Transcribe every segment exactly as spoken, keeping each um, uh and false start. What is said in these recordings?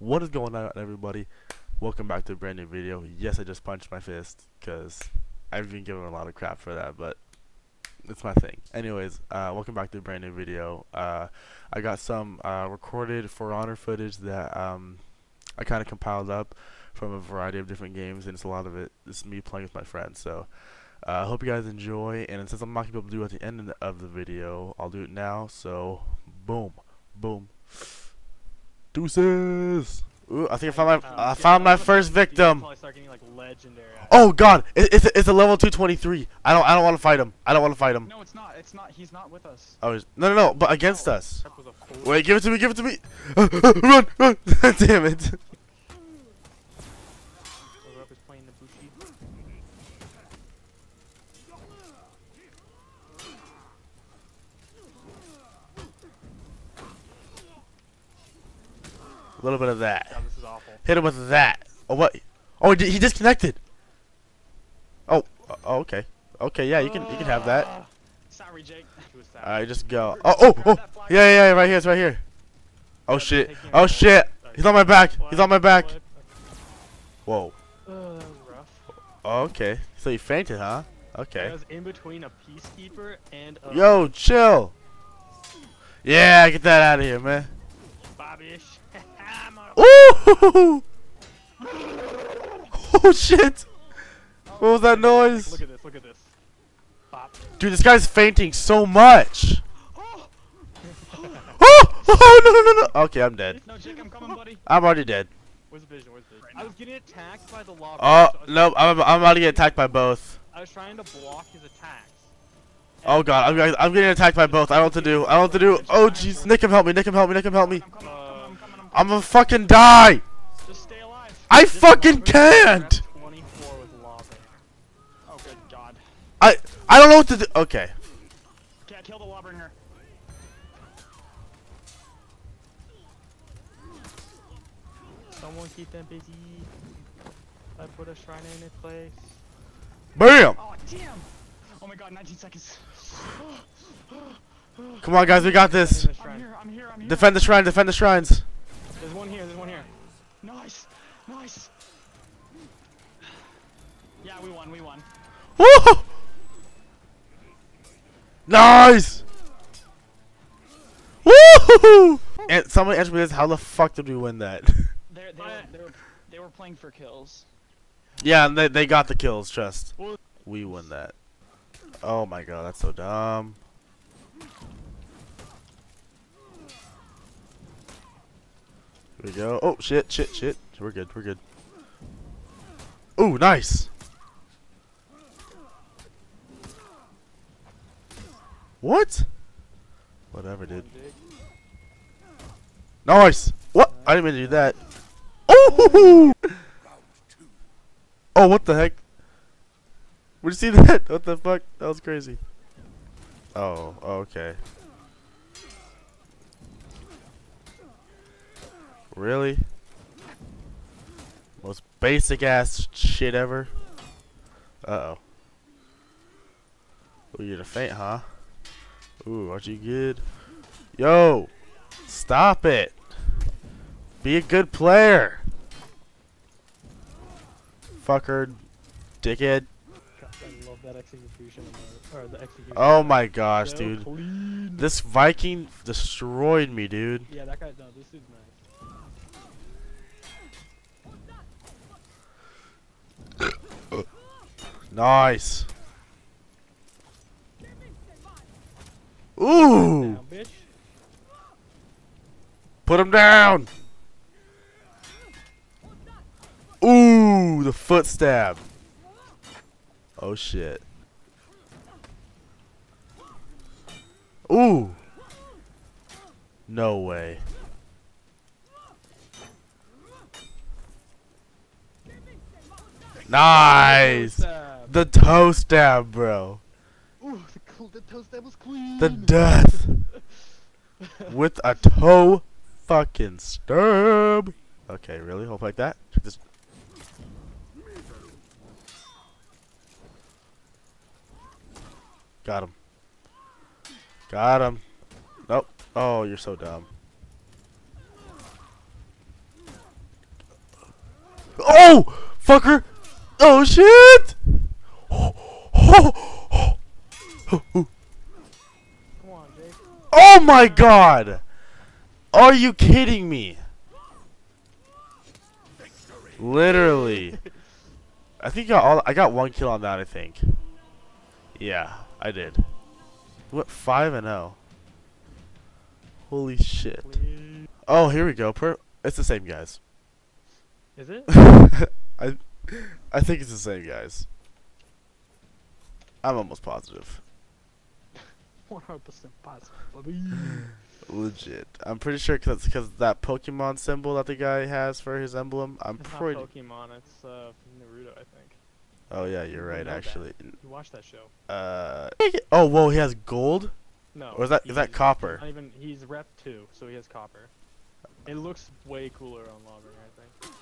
What is going on, everybody? Welcome back to a brand new video. Yes, I just punched my fist because I've been given a lot of crap for that, but it's my thing. Anyways, uh, welcome back to a brand new video. Uh, I got some uh, recorded For Honor footage that um, I kind of compiled up from a variety of different games, and it's a lot of it. It's me playing with my friends, so I uh, hope you guys enjoy. And since I'm not going to be able to do it at the end of the video, I'll do it now. So, boom, boom, deuces. Ooh, I think I found my um, I found yeah, my first victim. Getting, like, oh God, it, it's it's a level two twenty-three. I don't I don't want to fight him. I don't want to fight him. No, it's not. It's not. He's not with us. Oh, he's, no, no, no, but against oh, us. Wait, give it to me. Give it to me. Run, run. Damn it. A little bit of that. God, this is awful. Hit him with that. Oh, what? Oh, he disconnected. Oh, oh, okay. Okay, yeah, you can you can have that. Sorry, Jake. Alright, just go. Oh, oh, oh. Yeah, yeah, yeah, right here. It's right here. Oh, shit. Oh, shit. He's on my back. He's on my back. Whoa. Okay. So you fainted, huh? Okay. I was in between a peacekeeper and a... Yo, chill. Yeah, get that out of here, man. Bobbyish. Ooh! Oh shit! What was that noise? Look at this! Look at this! Bop. Dude, this guy's fainting so much. Oh! Oh! Oh no no no! Okay, I'm dead. No, Jake, I'm coming, buddy. I'm already dead. Where's the vision? Where's the vision? I was getting attacked by the lava. Oh so no! I'm I'm about to get attacked by both. I was trying to block his attacks. Oh god! I'm I'm getting attacked by both. I don't know what to do. I don't know what to do. Oh jeez! Nick, him help me! Nick, him help me! Nick, him help me! I'm gonna fucking die! Just stay alive. I just fucking can't! twenty-four with lava. Oh good god. I I don't know what to do. Okay. Can't kill the lava in here. Someone keep them busy. I put a shrine in its place. Bam! Oh damn! Oh my god, nineteen seconds. Come on guys, we got this. I'm here, I'm here, I'm here. Defend the shrine, defend the shrines. There's one here, there's one here. Nice! Nice! Yeah, we won, we won. Woo! Nice! Woo! And someone asked me this, how the fuck did we win that? They're, they, were, they, were, they were playing for kills. Yeah, and they, they got the kills, trust. We won that. Oh my god, that's so dumb. Here we go. Oh shit, shit, shit. We're good, we're good. Ooh, nice. What? Whatever, dude. Nice! What? I didn't mean to do that. Oh! Oh, what the heck? Would you see that? What the fuck? That was crazy. Oh, okay. Really? Most basic ass shit ever. Uh oh. Ooh, you're gonna faint, huh? Ooh, aren't you good? Yo! Stop it! Be a good player! Fucker. Dickhead. I love that execution. Or the execution. Oh my gosh, dude. Clean. This Viking destroyed me, dude. Yeah, that guy, no, this dude's nice. Nice. Ooh. Put him down. Ooh, the foot stab. Oh shit. Ooh. No way. Nice. The toe stab, bro. Ooh, the, the toe stab was clean. The death with a toe fucking stab. Okay, really? Hope like that. Just got him. Got him. Nope. Oh, you're so dumb. Oh, fucker! Oh shit! Oh, oh, oh, oh. Come on, Jake. Oh my god! Are you kidding me? Literally. I think I got all. I got one kill on that. I think. Yeah, I did. What, five and zero? Holy shit! Please. Oh, here we go. Per it's the same guys. Is it? I, I think it's the same guys. I'm almost positive. One hundred percent positive. Legit. I'm pretty sure because because that Pokemon symbol that the guy has for his emblem. I'm it's pretty. Not Pokemon. It's uh, Naruto, I think. Oh yeah, you're right. You actually, that. You watched that show. Uh. Oh whoa, he has gold. No. Or is that is that copper? Not even. He's rep two, so he has copper. It looks way cooler on Logger, I think.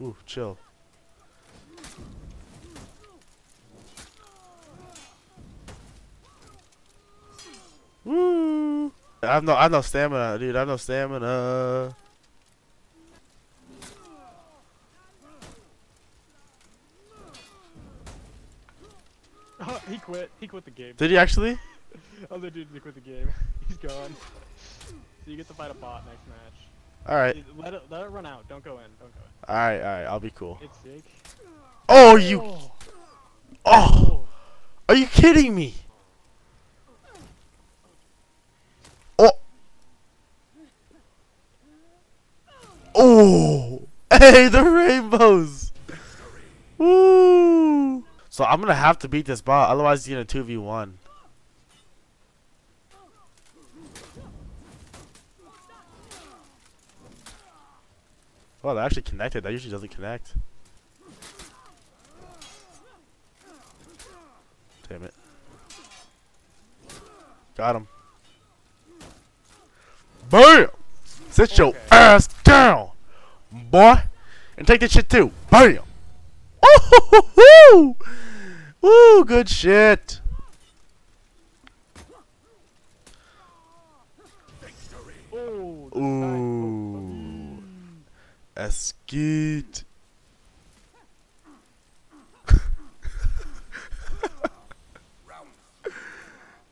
Ooh, chill. Woo! I have no, I have no stamina, dude. I have no stamina. Oh, he quit. He quit the game. Did he actually? Other dude quit the game. He's gone. So you get to fight a bot next match. All right. Let it, let it run out. Don't go in. Don't go in. All right, all right. I'll be cool. It's sick. Oh, you. Oh. Oh. Are you kidding me? Oh. Oh. Hey, the rainbows. Woo. So I'm gonna have to beat this bot, otherwise he's gonna two v one. Well, that actually connected. That usually doesn't connect. Damn it. Got him. Bam! Sit okay. your ass down, boy, and take this shit too. Bam! Woo! Woo! Good shit. Ooh, a skeet.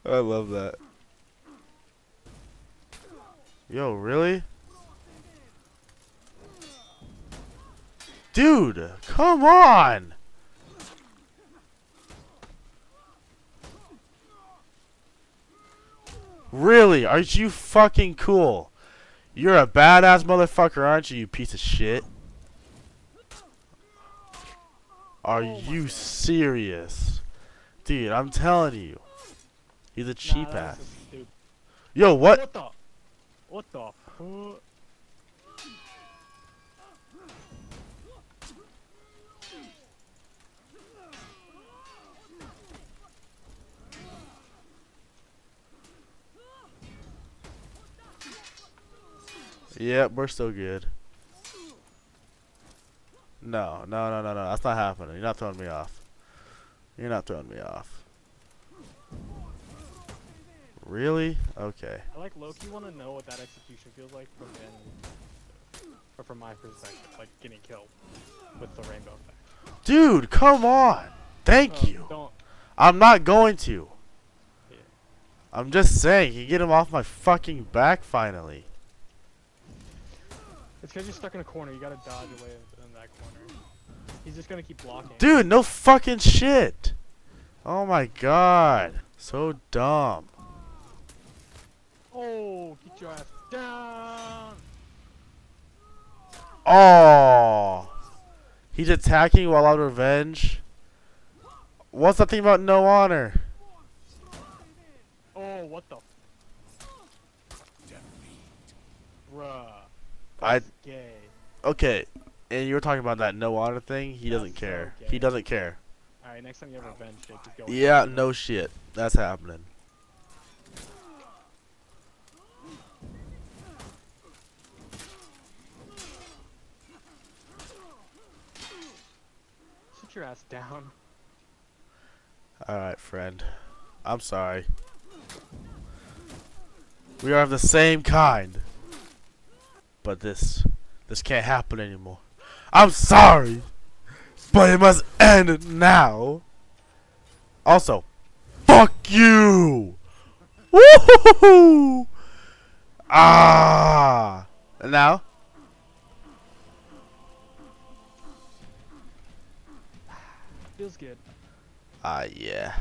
I love that. Yo, really? Dude, come on! Really? Aren't you fucking cool? You're a badass motherfucker, aren't you, you piece of shit? Are you serious? Dude, I'm telling you. He's a cheap nah, ass. Yo, what? What the? What the? Fuck? Yep, we're still good. No, no, no, no, no. That's not happening. You're not throwing me off. You're not throwing me off. Really? Okay. I like Loki want to know what that execution feels like from in, or from my perspective, like getting killed with the rainbow effect. Dude, come on! Thank oh, you. Don't. I'm not going to. Yeah. I'm just saying, you get him off my fucking back finally. It's because you're stuck in a corner. You gotta dodge away in that corner. He's just gonna keep blocking. Dude, no fucking shit. Oh my god. So dumb. Oh, get your ass down. Oh. He's attacking while out of revenge. What's that thing about no honor? Oh, what the? Bruh. I gay. Okay, and you were talking about that no honor thing. He that's doesn't care. So he doesn't care. All right, next time you have revenge, shit, just go. Yeah, on. No shit. That's happening. Sit your ass down. All right, friend. I'm sorry. We are of the same kind. But this, this can't happen anymore. I'm sorry, but it must end now. Also, fuck you! Woohoo! Ah! And now? Feels good. Ah, uh, yeah.